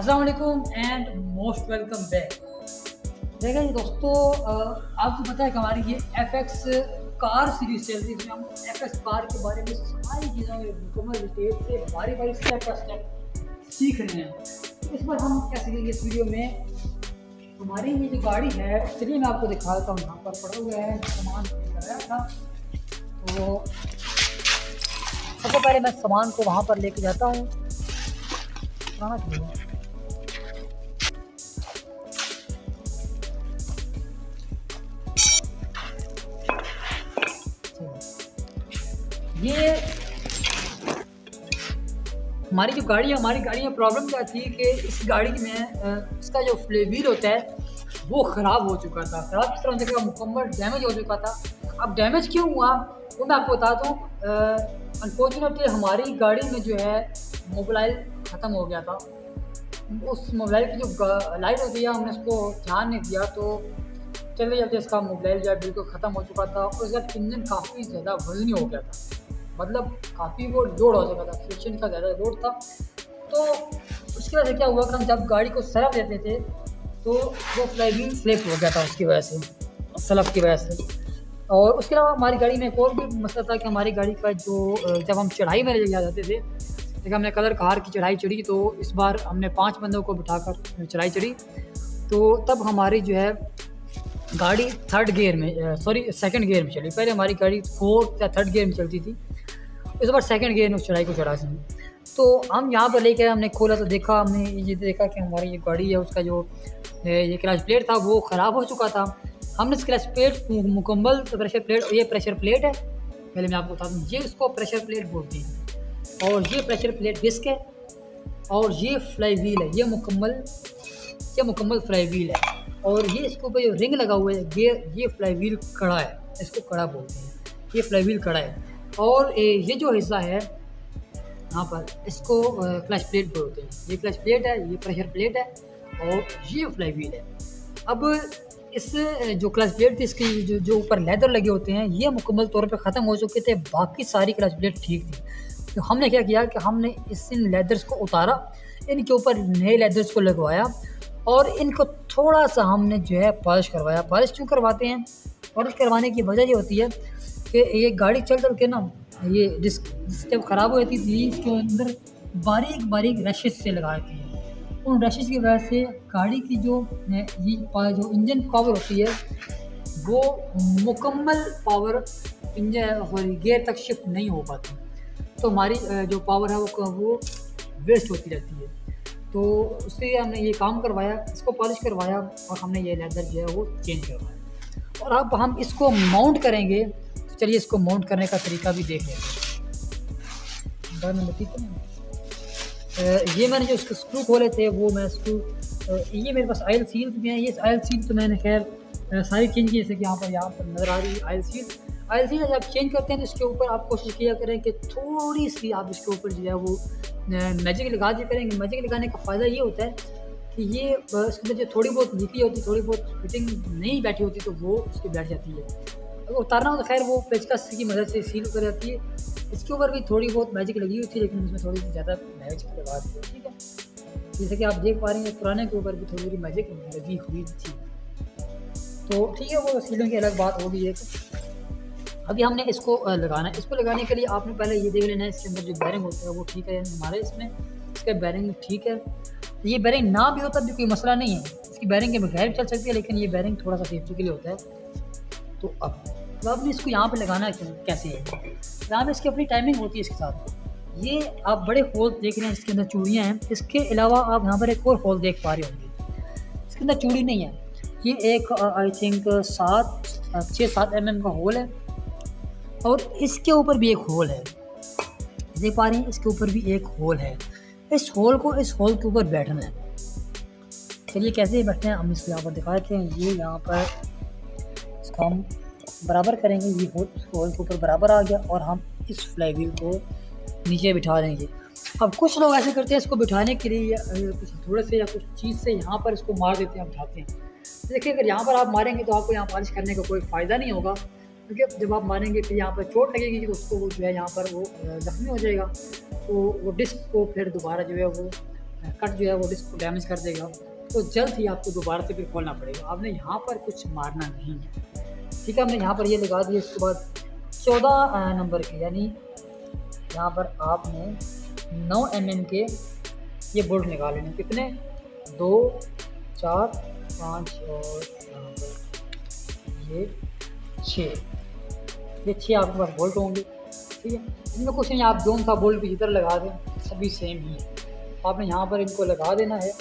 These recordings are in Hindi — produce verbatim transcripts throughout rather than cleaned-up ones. अस्सलाम वालेकुम एंड मोस्ट वेलकम बैक। देखिए दोस्तों, आपको पता है कि हमारी ये एफ एक्स कार सीरीज चल रही है। हम एफ एक्स कार के बारे में सारी चीज़ों में मुकम्मल डिटेल से बारी बारी स्टेप बाई स्टेप सीख रहे हैं। इस पर हम क्या सीखेंगे इस वीडियो में, हमारी ये जो गाड़ी है, चलिए मैं आपको दिखा देता हूँ। यहाँ पर पड़ा हुआ है सामान कर था, तो सबसे पहले मैं सामान को वहाँ पर लेके जाता हूँ। पुराना ये हमारी जो गाड़ी है, हमारी गाड़ी में प्रॉब्लम क्या थी कि इस गाड़ी में इसका जो फ्लेवील होता है वो ख़राब हो चुका था। ख़राब किस तरह हो चुका, मुकम्मल डैमेज हो चुका था। अब डैमेज क्यों हुआ वो मैं आपको बता दूँ। अनफॉर्चुनेटली हमारी गाड़ी में जो है मोबाइल ख़त्म हो गया था। उस मोबाइल की जो लाइट होती है हमने उसको ध्यान नहीं दिया, तो चलते चलते इसका मोबाइल जो है बिल्कुल ख़त्म हो चुका था। और इसका इंजन काफ़ी ज़्यादा वजनी हो गया था, मतलब काफ़ी वो लोड हो चुका था, फ्रिक्शन का ज़्यादा लोड था। तो उसकी वजह से क्या हुआ कि हम जब गाड़ी को सरफ देते थे तो वो फ्लाईवील स्लिप हो गया था उसकी वजह से, सलफ की वजह से। और उसके अलावा हमारी गाड़ी में एक और भी मसला था कि हमारी गाड़ी का जो, जब हम चढ़ाई में ले जाते थे, जब हमने कलर कार की चढ़ाई चढ़ी तो इस बार हमने पाँच बंदों को बिठा कर चढ़ाई चढ़ी, तो तब हमारी जो है गाड़ी थर्ड गियर में, सॉरी सेकंड गियर में चली। पहले हमारी गाड़ी फोर्थ या थर्ड गियर में चलती थी, इस बार सेकंड गियर में उस चढ़ाई को चढ़ा सकती। तो हम यहाँ पर लेकर हमने खोला तो देखा, हमने ये देखा कि हमारी ये गाड़ी है, उसका जो ये क्लच प्लेट था वो ख़राब हो चुका था। हमने इस क्लच प्लेट मुकम्मल, प्रेशर प्लेट, ये प्रेशर प्लेट है, पहले मैं आपको बता दूँ, ये इसको प्रेशर प्लेट बोलती है। और ये प्रेशर प्लेट डिस्क है, और ये फ्लाई व्हील है, ये मुकम्मल ये मुकम्मल फ्लाई व्हील है। और ये इसके ऊपर जो रिंग लगा हुआ है ये ये फ्लाई व्हील कड़ा है, इसको कड़ा बोलते हैं, ये फ्लाई व्हील कड़ा है। और ये जो हिस्सा है यहाँ पर, इसको क्लच प्लेट बोलते हैं। ये क्लच प्लेट है, ये प्रेशर प्लेट है, और ये फ्लाई व्हील है। अब इस जो क्लच प्लेट थी, इसके जो जो ऊपर लेदर लगे होते हैं ये मुकम्मल तौर पर ख़त्म हो चुके थे, बाकी सारी क्लच प्लेट ठीक थी। तो हमने क्या किया कि हमने इस इन लेदर्स को उतारा, इनके ऊपर नए लेदर्स को लगवाया, और इनको थोड़ा सा हमने जो है पॉलिश करवाया। पॉलिश क्यों करवाते हैं, पॉलिश करवाने की वजह ये होती है कि ये गाड़ी चल चल के ना, ये डिस्क जब ख़राब हो जाती थी इसके अंदर बारीक बारीक रशेस से लगाती है। उन रशेस की वजह से गाड़ी की जो ये जो इंजन पावर होती है वो मुकम्मल पावर इंजन और गियर तक शिफ्ट नहीं हो पाती, तो हमारी जो पावर है वो वो वेस्ट होती रहती है। तो उससे हमने ये काम करवाया, इसको पॉलिश करवाया, और हमने ये लेदर जो है वो चेंज करवाया। और अब हम इसको माउंट करेंगे, तो चलिए इसको माउंट करने का तरीका भी देख लेते हैं। ये मैंने जो उसके स्क्रू खोले थे वो मैं स्क्रू, ये मेरे पास आयल सील भी हैं, ये आयल सील तो मैंने खैर सारी चेंज की, जैसे कि यहाँ पर यहाँ पर नज़र आ रही है आयल सील। आयल सील आप चेंज करते हैं तो इसके ऊपर आप कोशिश किया करें कि थोड़ी सी आप इसके ऊपर जो है वो मैजिक लगा दिया करेंगे। मैजिक लगाने का फ़ायदा ये होता है कि ये उसके अंदर जो थोड़ी बहुत लीकी होती, थोड़ी बहुत फिटिंग नहीं बैठी होती, तो वो उसकी बैठ जाती है। अगर उतारना हो तो खैर वो पेचकस की मदद से सील कर जाती है। इसके ऊपर भी थोड़ी बहुत मैजिक लगी हुई थी, लेकिन उसमें थोड़ी सी ज़्यादा मैजिक लगा दी, ठीक है। जैसे कि आप देख पा रहे हैं पुराने के ऊपर भी थोड़ी थोड़ी मैजिक लगी हुई थी, तो ठीक है, वो सीलों की अलग बात होगी। एक अभी हमने इसको लगाना है। इसको लगाने के लिए आपने पहले ये देख लेना है इसके अंदर जो बैरिंग होता है वो ठीक है हमारे, इसमें इसका बैरिंग ठीक है। ये बैरिंग ना भी हो तब भी कोई मसला नहीं है, इसकी बैरिंग के बगैर चल सकती है, लेकिन ये बैरिंग थोड़ा सा सेफ्टी के लिए होता है। तो अब तो आपने इसको यहाँ पर लगाना है कैसे है, यहाँ पर इसकी अपनी टाइमिंग होती है इसके साथ। ये आप बड़े होल देख रहे हैं, इसके अंदर चूड़ियाँ हैं। इसके अलावा आप यहाँ पर एक और होल देख पा रहे होंगे, इसके अंदर चूड़ी नहीं है। ये एक आई थिंक सात छः सात एम एम का होल है, और इसके ऊपर भी एक होल है, देख पा रहे हैं, इसके ऊपर भी एक होल है। इस होल को इस होल के ऊपर बैठना है। चलिए कैसे बैठते हैं हम इसको यहाँ पर दिखाते हैं। ये यहाँ पर इसको हम बराबर करेंगे, ये होल इस होल के ऊपर बराबर आ गया, और हम इस फ्लाई व्हील को नीचे बिठा देंगे। अब कुछ लोग ऐसे करते हैं, इसको बिठाने के लिए या कुछ थोड़े से या कुछ चीज़ से यहाँ पर इसको मार देते हैं, उठाते हैं। देखिए अगर यहाँ पर आप मारेंगे तो आपको यहाँ पॉलिश करने का कोई फ़ायदा नहीं होगा, क्योंकि जब आप मारेंगे फिर यहाँ पर चोट लगेगी, तो उसको वो जो है यहाँ पर वो जख्मी हो जाएगा, तो वो डिस्क को फिर दोबारा जो है वो कट जो है वो डिस्क को डैमेज कर देगा, तो जल्द ही आपको दोबारा से फिर खोलना पड़ेगा। आपने यहाँ पर कुछ मारना नहीं है, ठीक है। हमने यहाँ पर ये लगा दिया। इसके बाद चौदह नंबर के यानी यहाँ पर आपने नौ एम एम के ये बोल्ट निकाले हैं। कितने? दो, चार, पाँच और यहाँ पर ये छः, ये छः आपके पास बोल्ट होंगे, ठीक है। इनमें कुछ नहीं, आप जोन सा बोल्ट भी इधर लगा दें, सभी सेम ही है। आपने यहाँ पर इनको लगा देना है।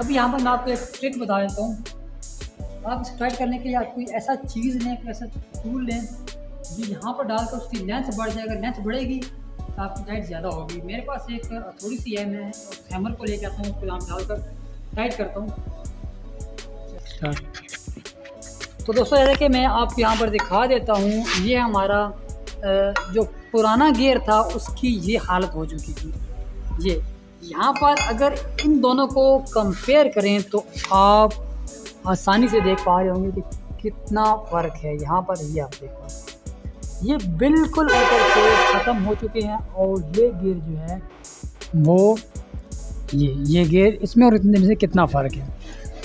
अभी यहाँ पर मैं आपको एक ट्रिक बता देता हूँ। आप इस ट्राई करने के लिए आप कोई ऐसा चीज़ लें, कोई ऐसा टूल लें जो यहाँ पर डालकर उसकी लेंथ बढ़ जाएगा। लेंथ बढ़ेगी तो आपकी टाइट ज़्यादा होगी। मेरे पास एक थोड़ी सी है, मैं हैमर को लेकर आता हूँ, उसको यहाँ डालकर टाइट करता हूँ। तो दोस्तों जैसे कि मैं आपको यहाँ पर दिखा देता हूँ, ये हमारा जो पुराना गियर था उसकी ये हालत हो चुकी थी। ये यहाँ पर अगर इन दोनों को कंपेयर करें तो आप आसानी से देख पा रहे होंगे कि कितना फ़र्क है। यहाँ पर ये आप देख पा रहे हैं, ये बिल्कुल ऊपर से ख़त्म हो चुके हैं। और ये गियर जो है वो ये ये गियर, इसमें और इतने में से कितना फ़र्क है।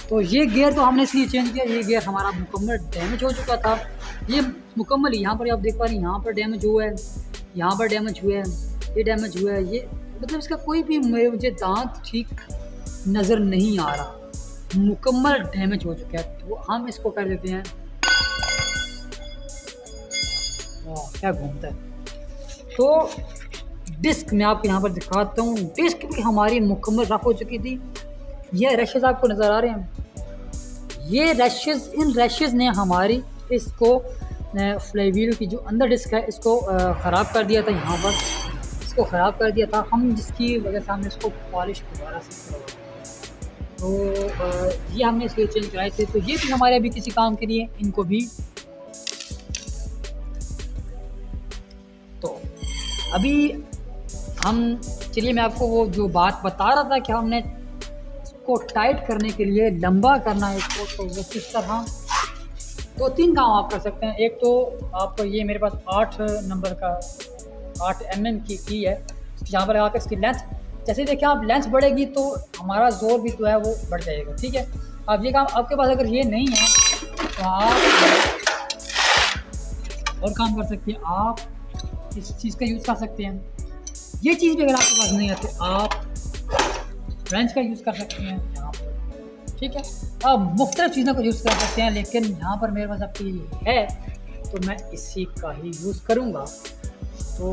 तो ये गियर तो हमने इसलिए चेंज किया, ये गियर हमारा मुकम्मल डैमेज हो चुका था। ये मुकम्मल यहाँ पर आप देख पा रहे हैं, यहाँ पर डैमेज हुआ है, यहाँ पर डैमेज हुआ है, ये डैमेज हुआ है। ये मतलब इसका कोई भी मुझे दांत ठीक नज़र नहीं आ रहा, मुकम्मल डैमेज हो चुका है। तो हम इसको कर देते हैं, वाह क्या घूमता है। तो डिस्क मैं आपको यहाँ पर दिखाता हूँ, डिस्क भी हमारी मुकम्मल रफ हो चुकी थी। ये रैशेस आपको नज़र आ रहे हैं, ये रैशेस, इन रैशेस ने हमारी इसको फ्लाईवील की जो अंदर डिस्क है इसको ख़राब कर दिया था। यहाँ पर को ख़राब कर दिया था हम, जिसकी वजह से हमने इसको पॉलिश दोबारा से करवाया। तो ये हमने इसलिए चेंज कराए थे। तो ये भी हमारे अभी किसी काम के लिए, इनको भी। तो अभी हम चलिए मैं आपको वो जो बात बता रहा था कि हमने इसको टाइट करने के लिए लंबा करना है इसको, तो वो किस तरह। तो तीन काम आप कर सकते हैं। एक तो आपको ये मेरे पास आठ नंबर का आठ एम एम की की है, यहाँ पर लगा कर इसकी लेंथ, जैसे देखिए आप लेंथ बढ़ेगी तो हमारा जोर भी तो है वो बढ़ जाएगा, ठीक है। अब ये काम आपके पास अगर ये नहीं है तो आप और काम कर सकते हैं, आप इस चीज़ का यूज़ कर सकते हैं। ये चीज़ भी अगर आपके पास नहीं है तो आप फ्रेंच का यूज़ कर सकते हैं यहाँ पर, ठीक है। आप मुख्तलिफ चीज़ों को यूज़ कर सकते हैं, लेकिन यहाँ पर मेरे पास आपकी है तो मैं इसी का ही यूज़ करूँगा। तो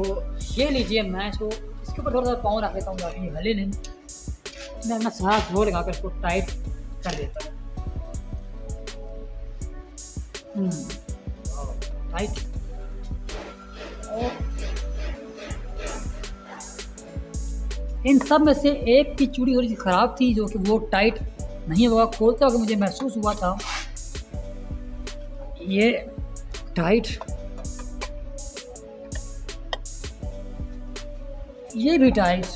ये लीजिए, मैं इसको इसके ऊपर थोड़ा सा पाँव रख देता हूँ ताकि हले नहीं, मैं अपना सारा जोर लगा कर इसको टाइट कर देता हूँ। टाइट और इन सब में से एक की चूड़ी थोड़ी सी ख़राब थी जो कि वो टाइट नहीं होगा। खोलते वक्त मुझे महसूस हुआ था ये टाइट, ये भी टाइट,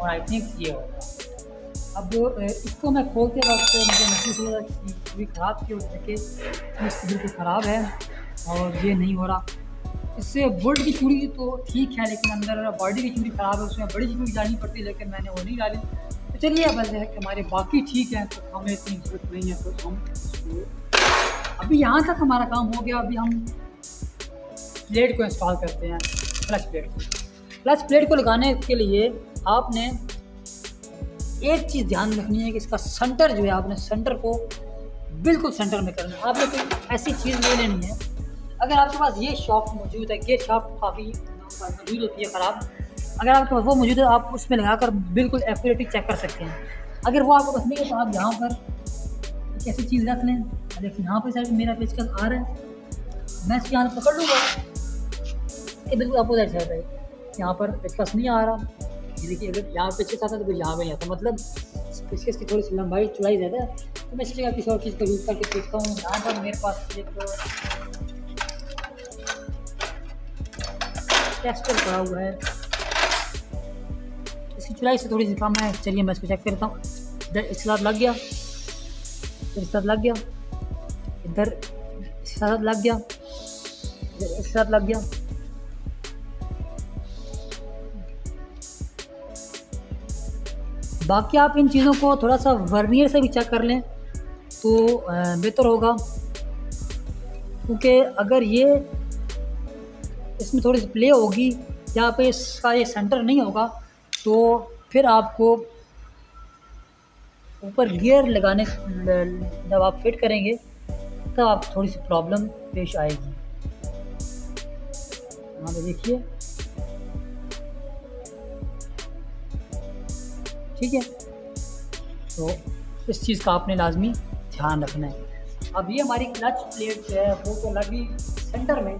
और आई थिंक ये होगा। अब इसको मैं खोलते वक्त मुझे महसूस हो रहा कि छुरी ख़राब की वजह से इसकी बिल्कुल ख़राब है और ये नहीं हो रहा। इससे बोल्ट की चूड़ी तो ठीक है, लेकिन अंदर बॉडी की चूड़ी ख़राब है, उसमें बड़ी चूड़ी डालनी पड़ती है, लेकिन मैंने वो नहीं डाली। तो चलिए, बस है कि हमारे बाकी ठीक हैं तो हमें इतनी जरूरत नहीं है, तो हम अभी यहाँ तक हमारा काम हो गया। अभी हम प्लेट को इंस्टॉल करते हैं, क्लच प्लेट को। क्लच प्लेट को लगाने के लिए आपने एक चीज़ ध्यान रखनी है कि इसका सेंटर जो है, आपने सेंटर को बिल्कुल सेंटर में करना है। आपने कोई ऐसी चीज़ ले लेनी है, अगर आपके पास ये शॉफ्ट मौजूद है, ये शॉफ्ट काफ़ी मौजूद होती है ख़राब, अगर आपके पास वो मौजूद है आप उसमें लगाकर बिल्कुल एक्यूरेटली चेक कर सकते हैं। अगर वो आपको पसंद है तो आप यहाँ पर एक ऐसी चीज़ रख लें। देखिए यहाँ पर सर मेरा पेचकस आ रहा है, मैं इसको यहाँ पकड़ लूँगा, ये बिल्कुल अपोजिट साइड है, यहाँ पर पेचकस नहीं आ रहा। देखिए अगर यहाँ पेचकस आता है तो यहाँ पर नहीं आता, मतलब पेचकस की थोड़ी सी लंबाई चौड़ाई ज़्यादा है, तो मैं इस जगह किसी और चीज़ का यूज़ करके देखता हूँ। यहाँ पर मेरे पास एक टेस्टर पड़ा हुआ है, इसकी चौड़ाई से थोड़ी सी कम है। चलिए मैं इसको चेक करता हूँ। इधर इसके साथ लग गया, इसके साथ लग गया, इधर इसके साथ लग गया, इधर इसके साथ लग गया, बाकी आप इन चीज़ों को थोड़ा सा वर्नियर से भी चेक कर लें तो बेहतर होगा, क्योंकि अगर ये इसमें थोड़ी सी प्ले होगी या पे इसका ये सेंटर नहीं होगा तो फिर आपको ऊपर गियर लगाने जब आप फिट करेंगे तब आपको थोड़ी सी प्रॉब्लम पेश आएगी। यहाँ पर देखिए, ठीक है, तो इस चीज़ का आपने लाजमी ध्यान रखना है। अब ये हमारी क्लच प्लेट जो है वो तो लगी सेंटर में,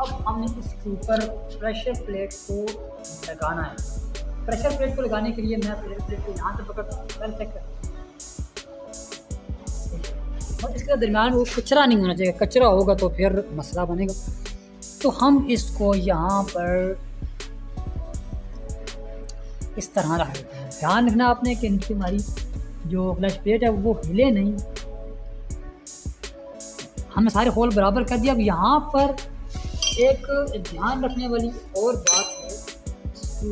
अब हमने इसके ऊपर प्रेशर प्लेट को लगाना है। प्रेशर प्लेट को लगाने के लिए मैं प्रेशर प्लेट को यहाँ से पकड़ता हूँ, कर सकता, और इसके दरम्यान वो कचरा नहीं होना चाहिए, कचरा होगा तो फिर मसला बनेगा। तो हम इसको यहाँ पर इस तरह रख देते हैं। ध्यान रखना आपने कि इनकी हमारी जो क्लच प्लेट है वो हिले नहीं। हमने सारे होल बराबर कर दिया। अब यहाँ पर एक ध्यान रखने वाली और बात है,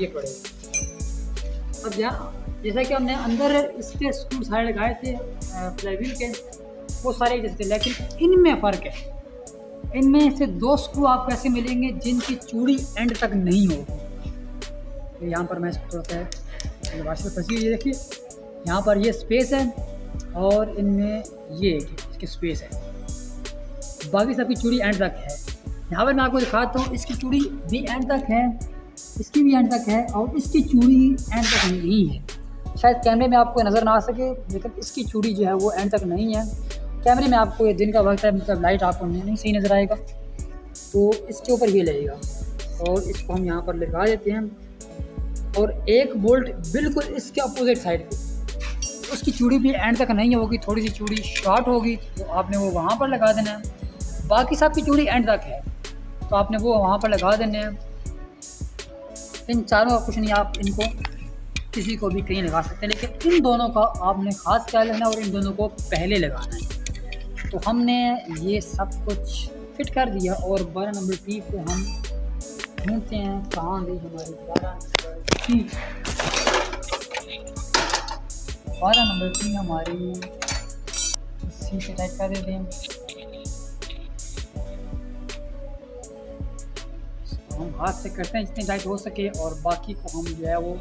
ये पड़ेगा। अब यहाँ जैसा कि हमने अंदर इसके स्क्रू सारे लगाए थे फ्लाईव्हील के, वो सारे जैसे, लेकिन इनमें फ़र्क है। इनमें से दो स्क्रू आपको ऐसे मिलेंगे जिनकी चूड़ी एंड तक नहीं होगी। यहाँ पर मैं इसको थोड़ा सा वाशर फंसी हुई, देखिए यहाँ पर ये स्पेस है और इनमें ये इसकी स्पेस है, बाकी सबकी चूड़ी एंड तक है। यहाँ पर मैं आपको दिखाता हूँ, इसकी चूड़ी भी एंड तक है, इसकी भी एंड तक है, और इसकी चूड़ी एंड तक नहीं है। शायद कैमरे में आपको नज़र ना आ सके, लेकिन इसकी चूड़ी जो है वो एंड तक नहीं है। कैमरे में आपको ये दिन का वक्त है, मतलब लाइट आपको नहीं सही नज़र आएगा, तो इसके ऊपर ये लगेगा और इसको हम यहाँ पर लगा देते हैं। और एक बोल्ट बिल्कुल इसके अपोजिट साइड पे, उसकी चूड़ी भी एंड तक नहीं होगी, थोड़ी सी चूड़ी शॉर्ट होगी तो आपने वो वहाँ पर लगा देना है। बाकी सब की चूड़ी एंड तक है तो आपने वो वहाँ पर लगा देने हैं। इन चारों का कुछ नहीं, आप इनको किसी को भी कहीं लगा सकते हैं, लेकिन इन दोनों का आपने ख़ास ख्याल रखना और इन दोनों को पहले लगाना है। तो हमने ये सब कुछ फिट कर दिया और बारह नंबर टी को हम ढूंढते हैं, कहाँ गई हमारी बारह नंबर टी। बारह नंबर टी हमारी सी से टाइट कर देते हैं, हम हाथ से करते हैं जितने टाइट हो सके, और बाकी को हम जो है वो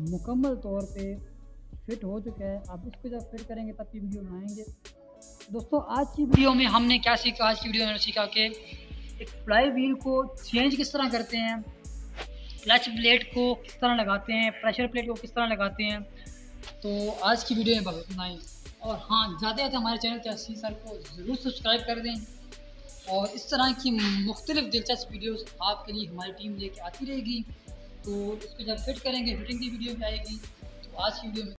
मुकम्मल तौर पे फिट हो चुका है। आप इसको जब फिट करेंगे तब की वीडियो बनाएंगे। दोस्तों आज की वीडियो में हमने क्या सीखा, आज की वीडियो में सीखा कि एक फ्लाई व्हील को चेंज किस तरह करते हैं, क्लच प्लेट को किस तरह लगाते हैं, प्रेशर प्लेट को किस तरह लगाते हैं। तो आज की वीडियो में बस इतना ही। और हाँ, ज़्यादा ज़्यादा हमारे चैनल चासी सर को ज़रूर सब्सक्राइब कर दें और इस तरह की मुख्तलिफ दिलचस्प वीडियोस आपके लिए हमारी टीम लेके आती रहेगी। तो इसको जब फिट करेंगे फिटिंग की वीडियो भी आएगी। तो आज की वीडियो में